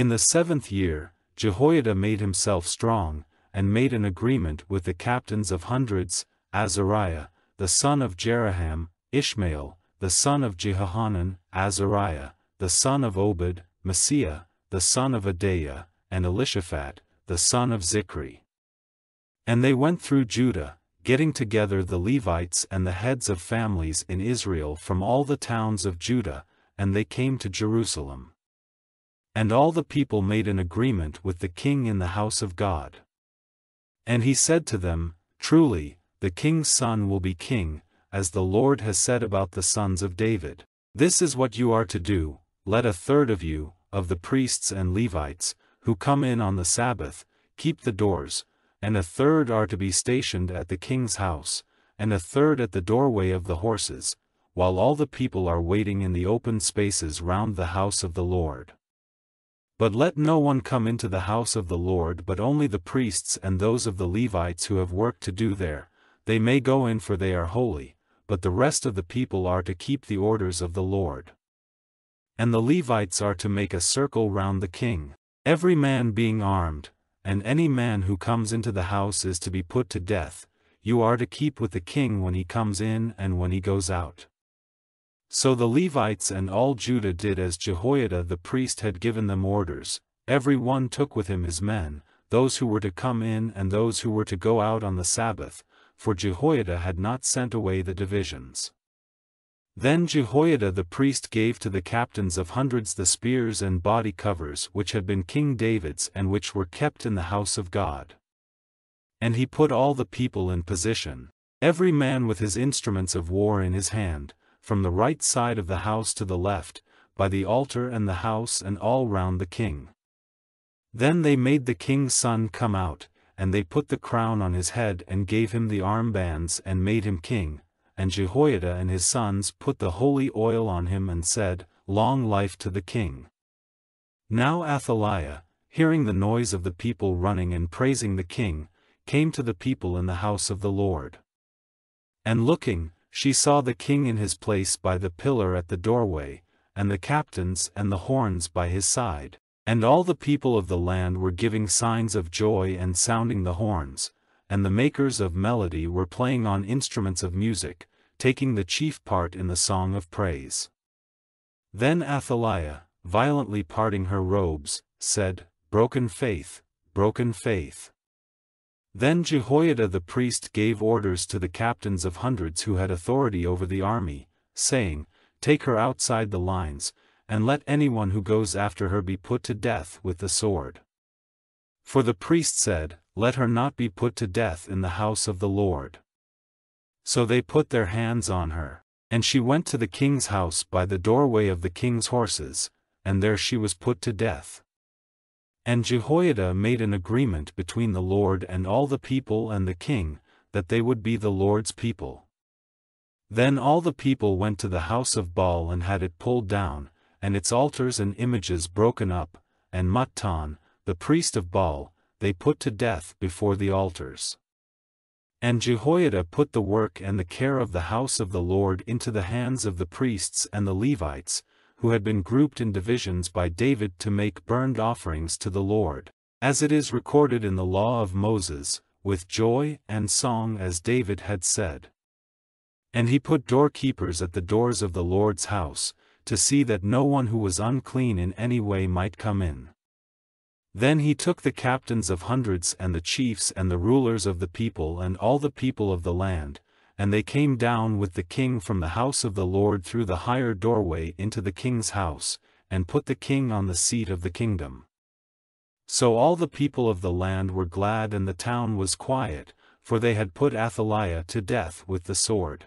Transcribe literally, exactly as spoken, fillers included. In the seventh year, Jehoiada made himself strong, and made an agreement with the captains of hundreds, Azariah, the son of Jeraham, Ishmael, the son of Jehohanan, Azariah, the son of Obed, Mesiah, the son of Adaiah, and Elishaphat, the son of Zikri. And they went through Judah, getting together the Levites and the heads of families in Israel from all the towns of Judah, and they came to Jerusalem. And all the people made an agreement with the king in the house of God. And he said to them, "Truly, the king's son will be king, as the Lord has said about the sons of David. This is what you are to do: let a third of you, of the priests and Levites, who come in on the Sabbath, keep the doors, and a third are to be stationed at the king's house, and a third at the doorway of the horses, while all the people are waiting in the open spaces round the house of the Lord. But let no one come into the house of the Lord but only the priests and those of the Levites who have work to do there. They may go in, for they are holy, but the rest of the people are to keep the orders of the Lord. And the Levites are to make a circle round the king, every man being armed, and any man who comes into the house is to be put to death. You are to keep with the king when he comes in and when he goes out." So the Levites and all Judah did as Jehoiada the priest had given them orders. Every one took with him his men, those who were to come in and those who were to go out on the Sabbath, for Jehoiada had not sent away the divisions. Then Jehoiada the priest gave to the captains of hundreds the spears and body covers which had been King David's and which were kept in the house of God. And he put all the people in position, every man with his instruments of war in his hand, from the right side of the house to the left, by the altar and the house and all round the king. Then they made the king's son come out, and they put the crown on his head and gave him the armbands and made him king. And Jehoiada and his sons put the holy oil on him and said, "Long life to the king." Now Athaliah, hearing the noise of the people running and praising the king, came to the people in the house of the Lord. And looking, she saw the king in his place by the pillar at the doorway, and the captains and the horns by his side. And all the people of the land were giving signs of joy and sounding the horns, and the makers of melody were playing on instruments of music, taking the chief part in the song of praise. Then Athaliah, violently parting her robes, said, "Broken faith, broken faith." Then Jehoiada the priest gave orders to the captains of hundreds who had authority over the army, saying, "Take her outside the lines, and let anyone who goes after her be put to death with the sword." For the priest said, "Let her not be put to death in the house of the Lord." So they put their hands on her, and she went to the king's house by the doorway of the king's horses, and there she was put to death. And Jehoiada made an agreement between the Lord and all the people and the king, that they would be the Lord's people. Then all the people went to the house of Baal and had it pulled down, and its altars and images broken up, and Mattan, the priest of Baal, they put to death before the altars. And Jehoiada put the work and the care of the house of the Lord into the hands of the priests and the Levites, who had been grouped in divisions by David to make burnt offerings to the Lord, as it is recorded in the law of Moses, with joy and song as David had said. And he put doorkeepers at the doors of the Lord's house, to see that no one who was unclean in any way might come in. Then he took the captains of hundreds and the chiefs and the rulers of the people and all the people of the land, and they came down with the king from the house of the Lord through the higher doorway into the king's house, and put the king on the seat of the kingdom. So all the people of the land were glad and the town was quiet, for they had put Athaliah to death with the sword.